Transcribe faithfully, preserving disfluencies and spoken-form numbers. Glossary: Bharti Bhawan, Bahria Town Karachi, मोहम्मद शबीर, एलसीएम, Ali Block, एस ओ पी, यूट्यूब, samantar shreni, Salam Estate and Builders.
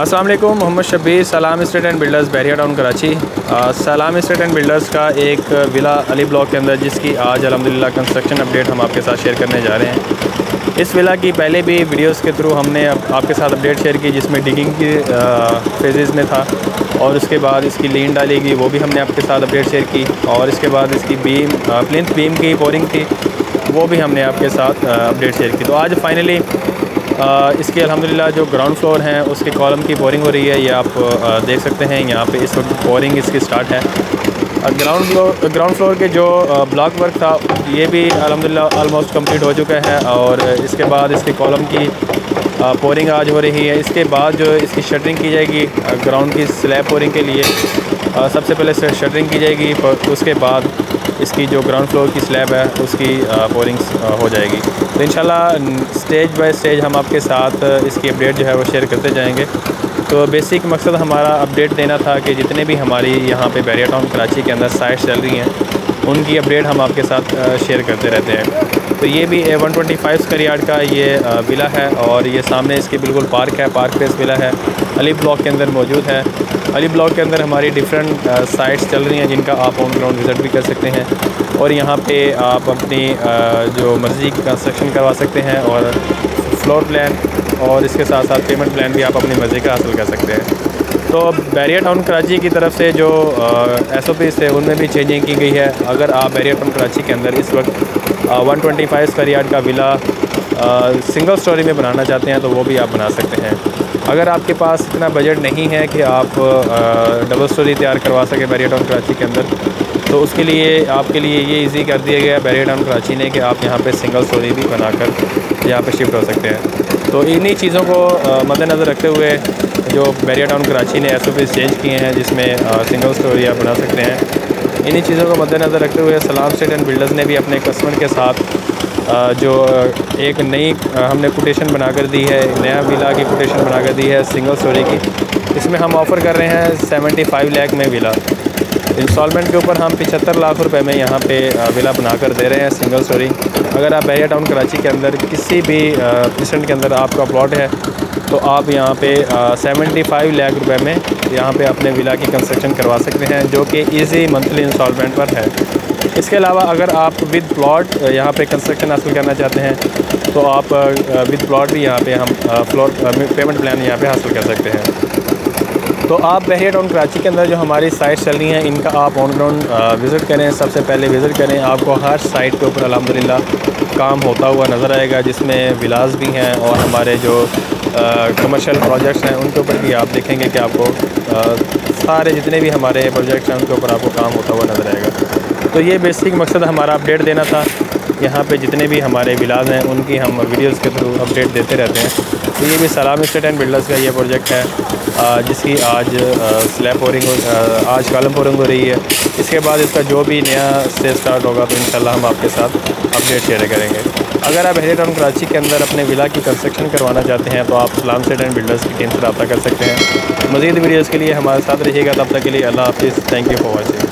अस्सलाम वालेकुम, मोहम्मद शबीर, Salam estate and builders, Bahria town Karachi. आ, सलाम एस्टेट एंड बिल्डर्स का एक विला अली ब्लॉक के अंदर, जिसकी आज अल्हम्दुलिल्लाह कंस्ट्रक्शन अपडेट हम आपके साथ शेयर करने जा रहे हैं। इस विला की पहले भी वीडियोस के थ्रू हमने आप, आपके साथ अपडेट शेयर की, जिसमें डिगिंग की फेजेज़ में था, और उसके बाद इसकी लीन डालेगी, वो भी हमने आपके साथ अपडेट शेयर की, और इसके बाद इसकी बीम प्लिंथ बीम की पोरिंग थी, वो भी हमने आपके साथ अपडेट शेयर की। तो आज फाइनली आ, इसके अल्हम्दुलिल्लाह जो ग्राउंड फ्लोर हैं उसके कॉलम की बोरिंग हो रही है। ये आप आ, देख सकते हैं, यहाँ पे इस वक्त बोरिंग इसकी स्टार्ट है। ग्राउंड फ्लोर ग्राउंड फ्लोर के जो ब्लॉक वर्क था ये भी अल्हम्दुलिल्लाह ऑलमोस्ट कंप्लीट हो चुका है, और इसके बाद इसके कॉलम की पोरिंग आज हो रही है। इसके बाद जो इसकी शटरिंग की जाएगी ग्राउंड की स्लैब पोरिंग के लिए, आ, सबसे पहले शटरिंग की जाएगी, उसके बाद इसकी जो ग्राउंड फ्लोर की स्लैब है उसकी बोरिंग्स हो जाएगी। तो इंशाल्लाह स्टेज बाय स्टेज हम आपके साथ इसकी अपडेट जो है वो शेयर करते जाएंगे। तो बेसिक मकसद हमारा अपडेट देना था कि जितने भी हमारी यहाँ पे बहरिया टाउन कराची के अंदर साइट्स चल रही हैं उनकी अपडेट हम आपके साथ शेयर करते रहते हैं। तो ये भी one twenty five square yard का ये विला है, और ये सामने इसके बिल्कुल पार्क है, पार्क प्लेस विला है, अली ब्लॉक के अंदर मौजूद है। अली ब्लॉक के अंदर हमारी डिफरेंट साइट्स चल रही हैं, जिनका आप ऑन ग्राउंड विज़िट भी कर सकते हैं, और यहाँ पे आप अपनी आ, जो मर्ज़ी की कंस्ट्रक्शन करवा सकते हैं, और फ्लोर प्लान और इसके साथ साथ पेमेंट प्लान भी आप अपनी मर्ज़ी का हासिल कर सकते हैं। तो बहरिया टाउन कराची की तरफ से जो एस ओ पी से उनमें भी चेंजिंग की गई है। अगर आप बहरिया टाउन कराची के अंदर इस वक्त one twenty five square yard का विला सिंगल स्टोरी में बनाना चाहते हैं तो वो भी आप बना सकते हैं। अगर आपके पास इतना बजट नहीं है कि आप डबल स्टोरी तैयार करवा सकें बहरिया टाउन कराची के अंदर, तो उसके लिए आपके लिए ये इजी कर दिया गया है बहरिया टाउन कराची ने कि आप यहाँ पे सिंगल स्टोरी भी बनाकर यहाँ पे शिफ्ट हो सकते हैं। तो इन्हीं चीज़ों को मद्देनज़र रखते हुए जो बहरिया टाउन कराची ने एस ओ पी चेंज किए हैं, जिसमें सिंगल स्टोरी आप बना सकते हैं। इन्हीं चीज़ों को मद्देनज़र रखते हुए सलाम एस्टेट एंड बिल्डर्स ने भी अपने कस्टमर के साथ जो एक नई हमने कोटेशन बनाकर दी है, नया विला की कोटेशन बनाकर दी है सिंगल स्टोरी की। इसमें हम ऑफ़र कर रहे हैं सेवेंटी फाइव लाख में विला, इंस्टॉलमेंट के ऊपर हम पचहत्तर लाख रुपए में यहाँ पे विला बनाकर दे रहे हैं सिंगल स्टोरी। अगर आप बहरिया टाउन कराची के अंदर किसी भी डिस्ट्रिक्ट के अंदर आपका प्लॉट है तो आप यहाँ पे सेवेंटी फाइव लाख रुपए में यहाँ पे अपने विला की कंस्ट्रक्शन करवा सकते हैं, जो कि ईजी मंथली इंस्टॉलमेंट पर है। इसके अलावा अगर आप विद प्लॉट यहाँ पे कंस्ट्रक्शन हासिल करना चाहते हैं तो आप विद प्लॉट भी यहाँ पे हम फ्लोर पेमेंट प्लान यहाँ पे हासिल कर सकते हैं। तो आप बहरिया टाउन कराची के अंदर जो हमारी साइट्स चल रही हैं इनका आप ऑन ग्राउंड विज़िट करें, सबसे पहले विज़िट करें, आपको हर साइट के ऊपर अल्हम्दुलिल्लाह काम होता हुआ नज़र आएगा, जिसमें विलास भी हैं और हमारे जो कमर्शल प्रोजेक्ट्स हैं उनके ऊपर भी आप देखेंगे कि आपको आ, सारे जितने भी हमारे प्रोजेक्ट्स हैं उनके ऊपर आपको काम होता हुआ नज़र आएगा। तो ये बेसिक मकसद हमारा अपडेट देना था। यहाँ पे जितने भी हमारे विलाज हैं उनकी हम वीडियोस के थ्रू अपडेट देते रहते हैं। तो ये भी सलाम एस्टेट एंड बिल्डर्स का ये प्रोजेक्ट है, आ, जिसकी आज स्लैब पोरिंग आज कॉलम पोरिंग हो रही है। इसके बाद इसका जो भी नया से स्टार्ट होगा तो इंशाल्लाह हम आपके साथ अपडेट शेयर करेंगे। अगर आप बहरिया टाउन कराची के अंदर अपने विला की कंस्ट्रक्शन करवाना चाहते हैं तो आप सलाम एस्टेट एंड बिल्डर्स की टीम से रब्ता कर सकते हैं। मज़ीद वीडियोज़ के लिए हमारे साथ रहिएगा। तब तक के लिए अल्लाह हाफ़िज़। Thank you for watching.